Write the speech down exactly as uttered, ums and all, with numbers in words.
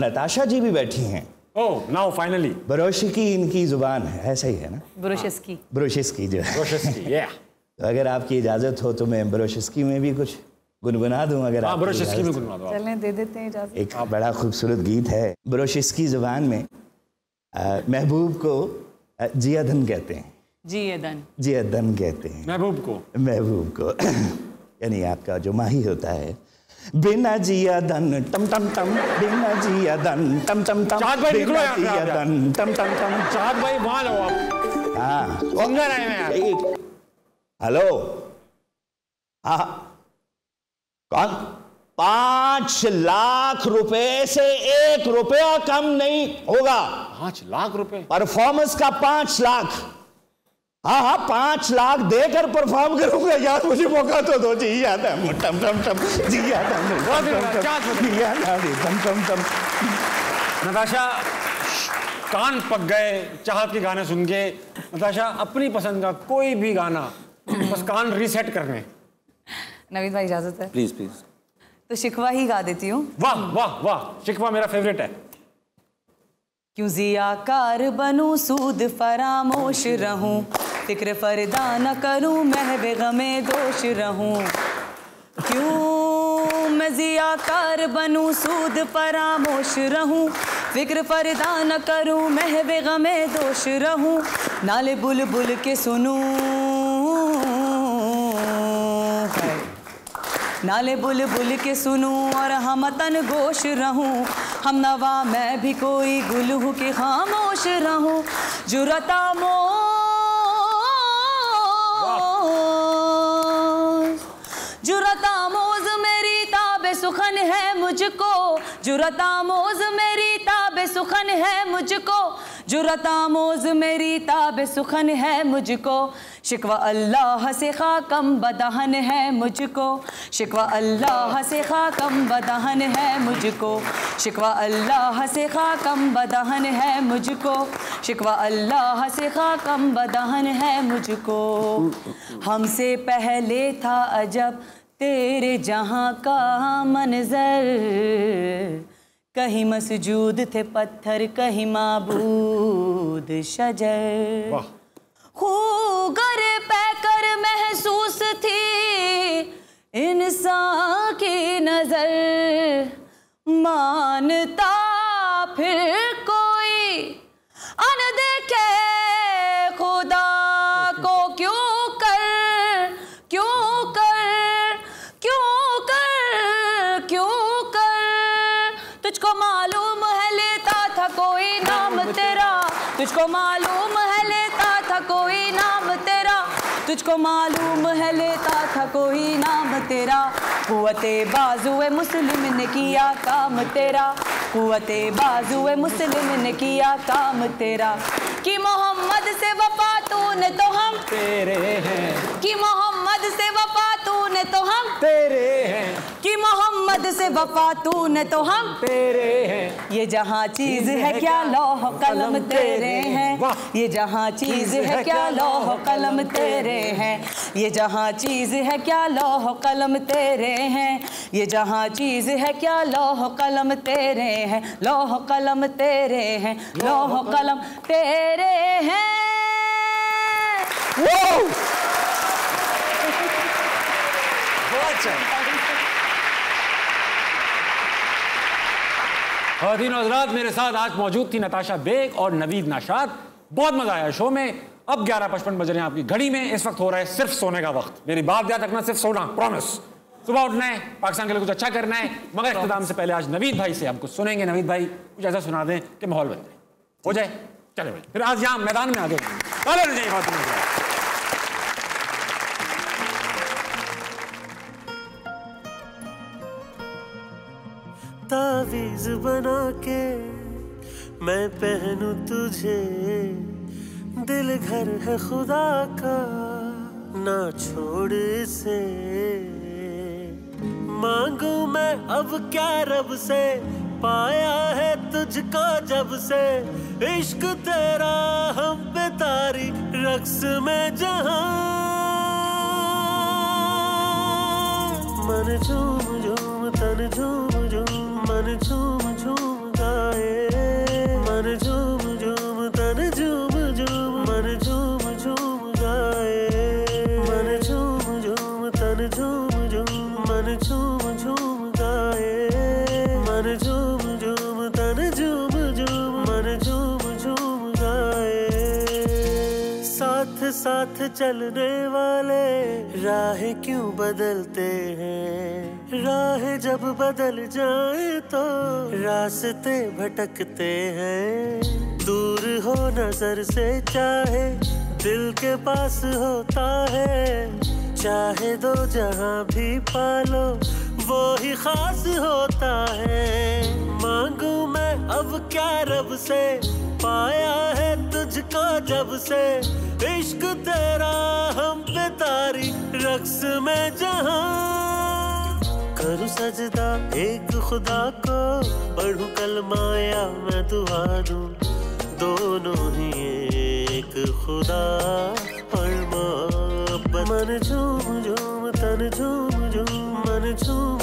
नताशा जी भी बैठी हैं। Oh, now finally. ब्रोशिस्की इनकी जुबान है, ऐसा ही है ना? ब्रोशिस्की। ब्रोशिस्की जो है। ब्रोशिस्की, yeah. तो अगर आपकी इजाजत हो तो मैं ब्रोशिस्की में भी कुछ गुनगुना दूं अगर आप। ब्रोशिस्की में गुनगुना दूं। चलें, दे देते हैं इजाजत। एक बड़ा खूबसूरत गीत है ब्रोशिस्की जुबान में, महबूब को जियादन कहते हैं। जियादन। जियादन कहते हैं महबूब को। महबूब को यानी आपका जो माही होता है। बिना जिया दन टम टम टम, बिना जिया दन टम टम टम, बिना जिया दन टम टम टम। चाहत भाई वहाँ लो आप। हाँ समझा रहे हैं यार। हेलो, हाँ कौन? पाँच लाख रुपए से एक रुपया कम नहीं होगा। पाँच लाख रुपए परफॉर्मेंस का? पाँच लाख हाँ हाँ पाँच लाख देकर परफॉर्म करूंगा यार, मुझे मौका तो दो। जी आता है टम टम टम, जी आता है। नताशा कान पक गए चाहत के गाने सुन के। नताशा अपनी पसंद का कोई भी गाना बस कान रीसेट करने। नवीद भाई इजाजत है? Please please. तो शिकवा ही गा देती हूँ। वाह वाह वाह, शिकवा मेरा फेवरेट है। क्यों जियाकार बनूं, सूद फरामोश रहूं, फिक्र फरदा न करूं, महवे गमे दोष रहूं। क्यों मैं जियाकार बनूं, सूद फरामोश रहूं, फिक्र फरदा न करूं, महवे गमे दोष रहूं। नाले बुलबुल के सुनूं, नाले बुलबुल के सुनूं, और हम वतन गोश रहूं। हम नवा मैं भी कोई गुल हूँ कि खामोश रहूं। जुरता मो जुरता मोज मेरी ताबे सुखन है मुझको, जुरता मोज मेरी ताबे सुखन है मुझको, जुरता मोज मेरी ताबे सुखन है मुझको। शिकवा अल्लाह से खाकम बदहन है मुझको, शिकवा अल्लाह से खाकम बदहन है मुझको, शिकवा अल्लाह से खाकम बदहन है मुझको, शिकवा अल्लाह से खाकम बदहन है मुझको। हमसे पहले था अजब तेरे जहाँ का मंजर, कहीं मस्जूद थे पत्थर, कहीं माबूद शजर। खूगर पे कर महसूस थी इंसान की नजर, मानता फिर कोई अनदेखे खुदा को। क्यों कर क्यों कर क्यों कर क्यों कर, तुझको मालूम है लेता था कोई नाम तेरा, तुझको मालूम है लेता था कोई नाम तेरा, तुझको मालूम है लेता था कोई नाम तेरा। कुव्वते बाजुए मुस्लिम ने किया काम तेरा, कुव्वते बाजुए मुस्लिम ने किया काम तेरा। कि मोहम्मद से वफा तूने तो हम तेरे हैं, कि मोहम्मद से वफा तूने तो हम तेरे हैं, कि मोहम्मद से वफा तूने तो हम तेरे हैं। ये जहाँ चीज है क्या लौह कलम तेरे हैं, ये जहाँ चीज है क्या लौह कलम तेरे हैं, ये जहाँ चीज़ है क्या लौह कलम तेरे हैं, ये जहाँ चीज़ है क्या लौह कलम तेरे हैं, लौह कलम तेरे हैं, लौह कलम तेरे हैं। खातिन और हज़रात, मेरे साथ आज मौजूद थी नताशा बेग और नवीद नाशाद। बहुत मजा आया शो में। अब ग्यारह पचपन बज रहे हैं आपकी घड़ी में। इस वक्त हो रहा है सिर्फ सोने का वक्त। मेरी बात याद रखना, सिर्फ सोना, प्रॉमिस। सुबह उठना है, पाकिस्तान के लिए कुछ अच्छा करना है, मगर इख्तिताम से पहले आज नवीद भाई से हम कुछ सुनेंगे। नवीद भाई कुछ ऐसा सुना दें कि माहौल बन जाए, हो जाए। चले भाई, फिर आज यहाँ मैदान में आ गए। तावीज़ बना के मैं पहनूं तुझे, दिल घर है खुदा का ना छोड़ इसे। मांगू मैं अब क्या रब से, पाया है तुझको जब से। इश्क तेरा हम पे तारी रक्स में जहां। मन झूम झूम तन झूम झूम, मन झूम झूम का साथ चलने वाले राह क्यों बदलते हैं। राह जब बदल जाए तो रास्ते भटकते हैं। दूर हो नजर से चाहे दिल के पास होता है। चाहे दो जहां भी पालो वो ही खास होता है। मांगू मैं अब क्या रब से, पाया है तुझको जब से। इश्क तेरा हम पे तारी रक्स में जहां। करूं सजदा एक खुदा को, पढ़ूं कलमाया मैं दुआ दूं। दोनों ही एक खुदा और मोहब्बत। मन झूम झूम तन झूम झूम मन झूम